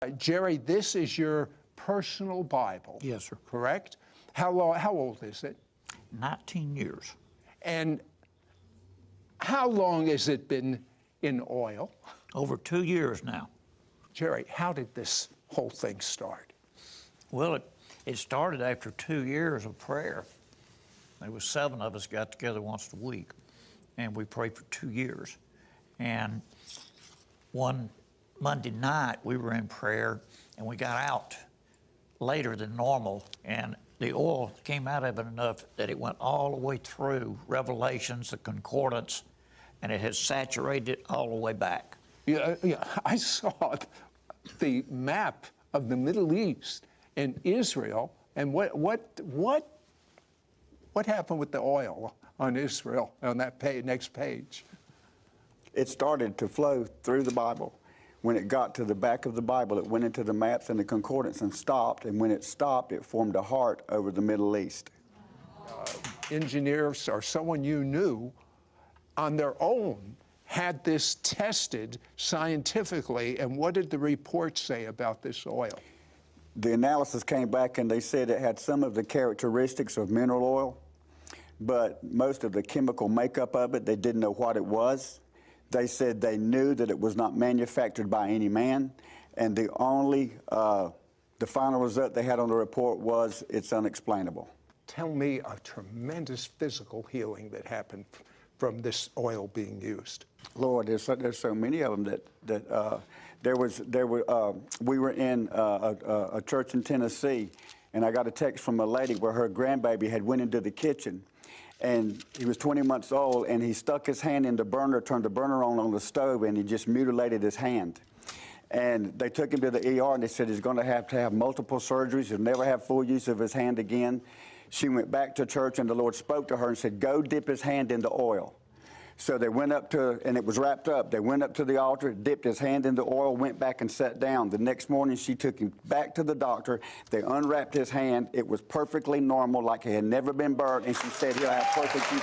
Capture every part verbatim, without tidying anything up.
Uh, Jerry, this is your personal Bible. Yes, sir. Correct? How long, how old is it? nineteen years. And how long has it been in oil? Over two years now. Jerry, how did this whole thing start? Well, it, it started after two years of prayer. There was seven of us got together once a week, and we prayed for two years. And one Monday night, we were in prayer, and we got out later than normal, and the oil came out of it enough that it went all the way through Revelations, the concordance, and it has saturated it all the way back. Yeah, yeah. I saw the map of the Middle East and Israel, and what, what, what, what happened with the oil on Israel on that page, next page? It started to flow through the Bible. When it got to the back of the Bible, it went into the maps and the concordance and stopped. And when it stopped, it formed a heart over the Middle East. Uh, engineers or someone you knew on their own had this tested scientifically. And what did the report say about this oil? The analysis came back and they said it had some of the characteristics of mineral oil, but most of the chemical makeup of it, they didn't know what it was. They said they knew that it was not manufactured by any man, and the only, uh, the final result they had on the report was it's unexplainable. Tell me a tremendous physical healing that happened from this oil being used. Lord, there's so, there's so many of them that, that uh, there was, there were, uh, we were in uh, a, a church in Tennessee, and I got a text from a lady where her grandbaby had went into the kitchen. And he was twenty months old, and he stuck his hand in the burner, turned the burner on on the stove, and he just mutilated his hand. And they took him to the E R, and they said he's going to have to have multiple surgeries. He'll never have full use of his hand again. She went back to church, and the Lord spoke to her and said, go dip his hand in the oil. So they went up to, and it was wrapped up. They went up to the altar, dipped his hand in the oil, went back and sat down. The next morning, she took him back to the doctor. They unwrapped his hand. It was perfectly normal, like he had never been burned, and she said he'll have perfect use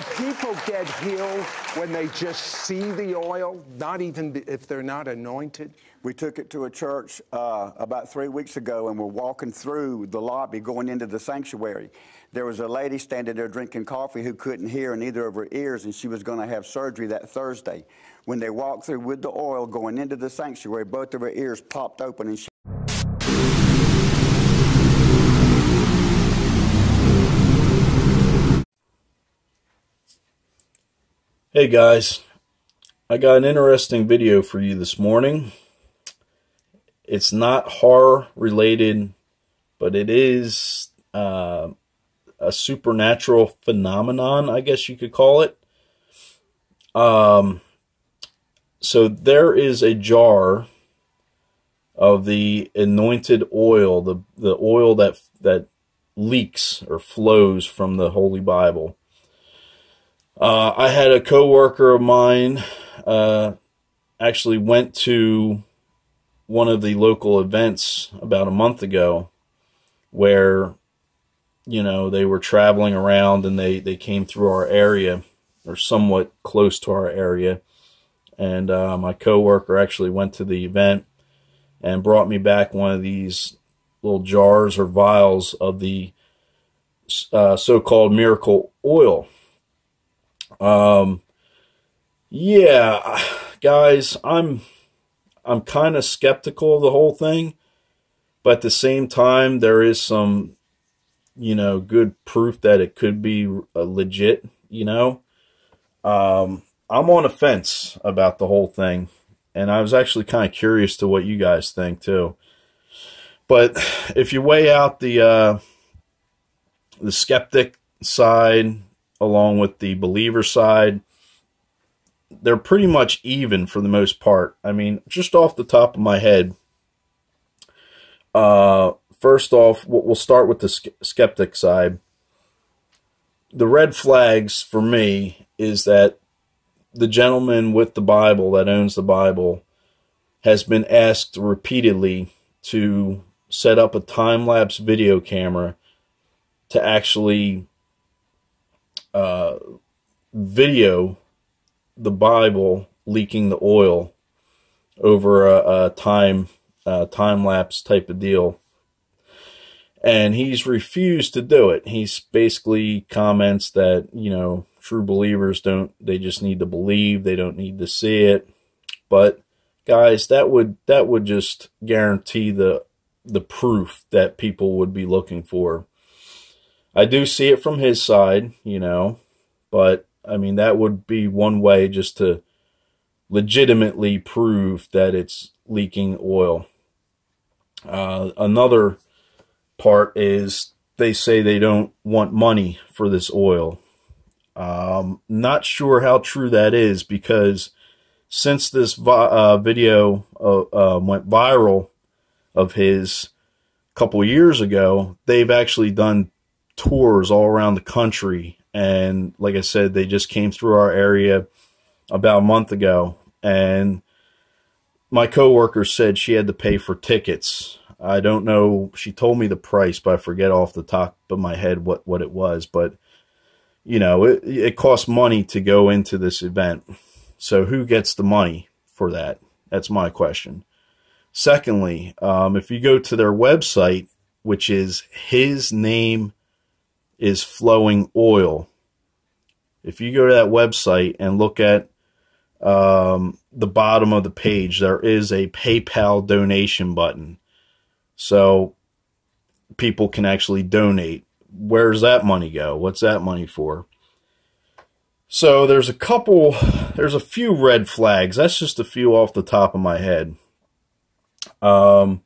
of his hand. Do people get healed when they just see the oil, not even if they're not anointed? We took it to a church uh, about three weeks ago, and we're walking through the lobby going into the sanctuary. There was a lady standing there drinking coffee who couldn't hear in either of her ears, and she was going to have surgery that Thursday. When they walked through with the oil going into the sanctuary, both of her ears popped open, and she Hey guys, I got an interesting video for you this morning. It's not horror related, but it is uh, a supernatural phenomenon, I guess you could call it. Um, so there is a jar of the anointed oil, the, the oil that, that leaks or flows from the Holy Bible. Uh, I had a coworker of mine uh, actually went to one of the local events about a month ago where, you know, they were traveling around and they, they came through our area or somewhat close to our area. And uh, my coworker actually went to the event and brought me back one of these little jars or vials of the uh, so-called miracle oil. Um, yeah, guys, I'm, I'm kind of skeptical of the whole thing, but at the same time, there is some, you know, good proof that it could be uh, legit, you know, um, I'm on a fence about the whole thing. And I was actually kind of curious to what you guys think too, but if you weigh out the, uh, the skeptic side, along with the believer side, they're pretty much even for the most part. I mean, just off the top of my head, uh, first off, we'll start with the skeptic side. The red flags for me is that the gentleman with the Bible that owns the Bible has been asked repeatedly to set up a time-lapse video camera to actually Uh, video the Bible leaking the oil over a, a time uh, time lapse type of deal, and he's refused to do it. He's basically comments that, you know, true believers don't, they just need to believe, they don't need to see it. But guys, that would that would just guarantee the the proof that people would be looking for. I do see it from his side, you know, but I mean, that would be one way just to legitimately prove that it's leaking oil. Uh, another part is they say they don't want money for this oil. Um, not sure how true that is, because since this vi uh, video uh, uh, went viral of his a couple years ago, they've actually done tours all around the country. And like I said, they just came through our area about a month ago. And my coworker said she had to pay for tickets. I don't know. She told me the price, but I forget off the top of my head what, what it was. But, you know, it, it costs money to go into this event. So who gets the money for that? That's my question. Secondly, um, if you go to their website, which is his name is flowing oil. If you go to that website and look at um, the bottom of the page, there is a PayPal donation button. So people can actually donate. Where's that money go? What's that money for? So there's a couple, there's a few red flags. That's just a few off the top of my head. Um,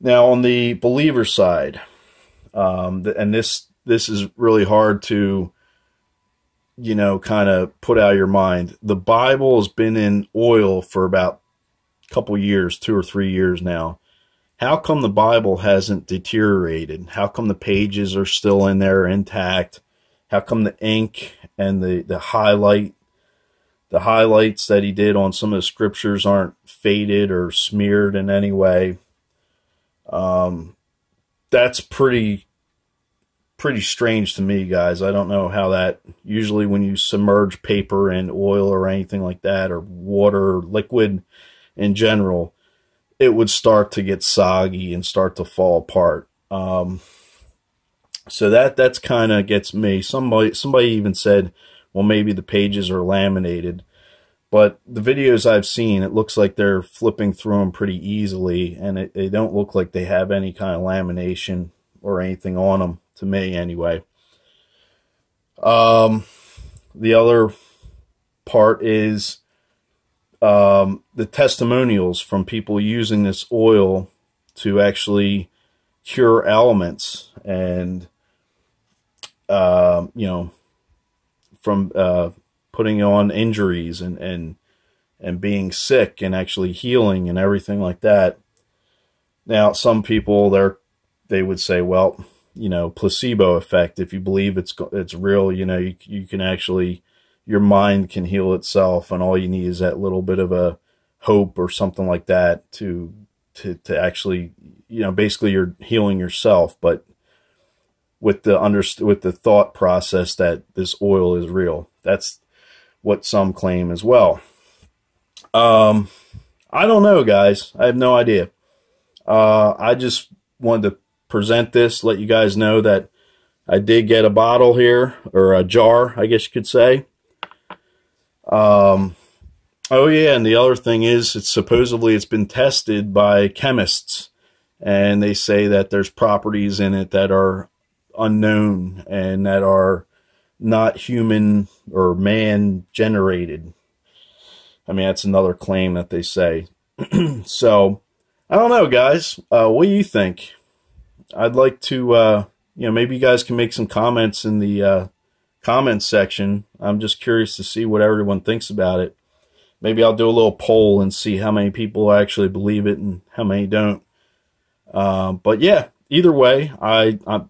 now on the believer side, um, and this, this is really hard to, you know, kind of put out of your mind. The Bible has been in oil for about a couple years, two or three years now. How come the Bible hasn't deteriorated? How come the pages are still in there intact? How come the ink and the, the highlight, the highlights that he did on some of the scriptures aren't faded or smeared in any way? Um, that's pretty, pretty strange to me, guys. I don't know how that, usually when you submerge paper in oil or anything like that, or water or liquid in general, it would start to get soggy and start to fall apart. Um, so that that's kind of gets me. Somebody somebody even said, well, maybe the pages are laminated. But the videos I've seen, it looks like they're flipping through them pretty easily, and it, they don't look like they have any kind of lamination or anything on them, to me anyway. Um, the other part is Um, the testimonials from people using this oil to actually cure ailments, and uh, you know, from uh, putting on injuries and and and being sick and actually healing and everything like that. Now, some people they're they would say, well, you know, placebo effect. If you believe it's it's real, you know, you you can actually. Your mind can heal itself, and all you need is that little bit of a hope or something like that to, to, to actually, you know, basically you're healing yourself, but with the under, with the thought process that this oil is real. That's what some claim as well. Um, I don't know, guys. I have no idea. Uh, I just wanted to present this, let you guys know that I did get a bottle here, or a jar, I guess you could say. Um, oh yeah, and the other thing is, it's supposedly it's been tested by chemists, and they say that there's properties in it that are unknown and that are not human or man generated. I mean, that's another claim that they say. So, I don't know, guys. Uh, what do you think? I'd like to, uh, you know, maybe you guys can make some comments in the, uh, comments section. I'm just curious to see what everyone thinks about it. Maybe I'll do a little poll and see how many people actually believe it and how many don't. Um, but yeah, either way, I, I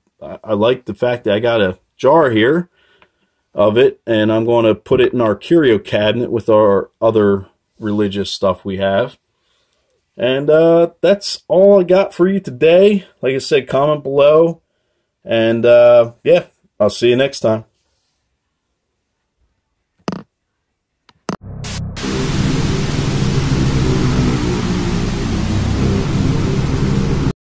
I like the fact that I got a jar here of it, and I'm going to put it in our curio cabinet with our other religious stuff we have. And uh, that's all I got for you today. Like I said, comment below, and uh, yeah, I'll see you next time.